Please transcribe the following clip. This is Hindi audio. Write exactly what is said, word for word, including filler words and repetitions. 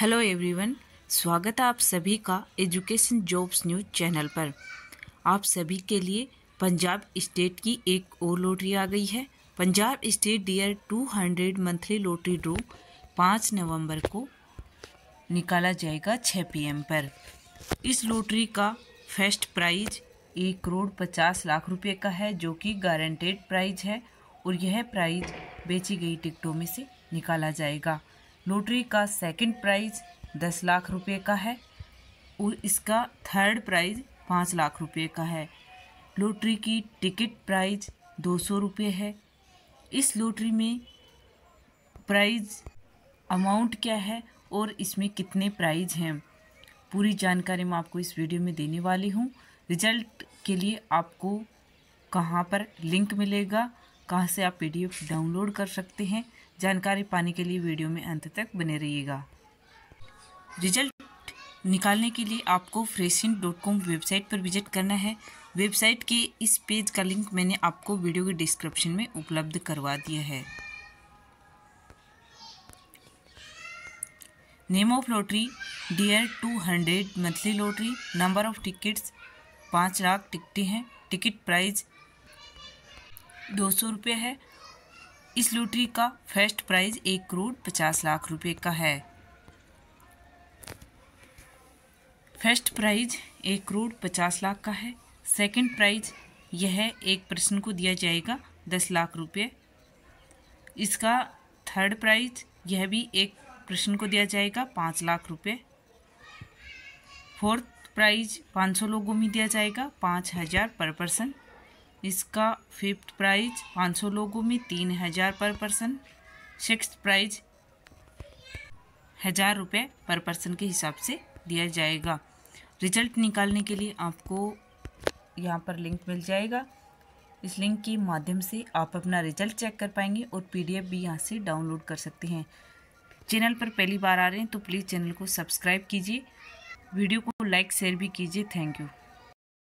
हेलो एवरीवन, स्वागत है आप सभी का एजुकेशन जॉब्स न्यूज़ चैनल पर। आप सभी के लिए पंजाब स्टेट की एक और लॉटरी आ गई है। Punjab state dear two hundred monthly lottery draw पाँच नवंबर को निकाला जाएगा छह पी एम पर। इस लॉटरी का फर्स्ट प्राइज एक करोड़ पचास लाख रुपए का है, जो कि गारंटेड प्राइज है और यह प्राइज बेची गई टिकटों में से निकाला जाएगा। लॉटरी का सेकंड प्राइज़ दस लाख रुपए का है और इसका थर्ड प्राइज़ पाँच लाख रुपए का है। लॉटरी की टिकट प्राइज़ दो सौ रुपये है। इस लॉटरी में प्राइज़ अमाउंट क्या है और इसमें कितने प्राइज़ हैं, पूरी जानकारी मैं आपको इस वीडियो में देने वाली हूँ। रिजल्ट के लिए आपको कहाँ पर लिंक मिलेगा, कहाँ से आप पी डी एफ डाउनलोड कर सकते हैं, जानकारी पाने के लिए वीडियो में अंत तक बने रहिएगा। रिजल्ट निकालने के लिए आपको फ्रेशिन डॉट कॉम वेबसाइट पर विजिट करना है। वेबसाइट के इस पेज का लिंक मैंने आपको वीडियो के डिस्क्रिप्शन में उपलब्ध करवा दिया है। Name of lottery dear two hundred monthly lottery. Number of tickets पाँच लाख टिकटें हैं। टिकट प्राइस दो सौ रुपये है। इस लॉटरी का फर्स्ट प्राइज एक करोड़ पचास लाख रुपए का है। फर्स्ट प्राइज एक करोड़ पचास लाख का है। सेकंड प्राइज यह एक पर्सन को दिया जाएगा दस लाख रुपए। इसका थर्ड प्राइज यह भी एक पर्सन को दिया जाएगा पाँच लाख रुपए। फोर्थ प्राइज पाँच सौ लोगों में दिया जाएगा पाँच हज़ार पर पर्सन। इसका फिफ्थ प्राइज पाँच सौ लोगों में तीन हज़ार पर पर्सन। सिक्स्थ प्राइज हज़ार रुपये पर पर्सन के हिसाब से दिया जाएगा। रिजल्ट निकालने के लिए आपको यहाँ पर लिंक मिल जाएगा। इस लिंक के माध्यम से आप अपना रिजल्ट चेक कर पाएंगे और पी डी एफ भी यहाँ से डाउनलोड कर सकते हैं। चैनल पर पहली बार आ रहे हैं तो प्लीज़ चैनल को सब्सक्राइब कीजिए, वीडियो को लाइक शेयर भी कीजिए। Thank you.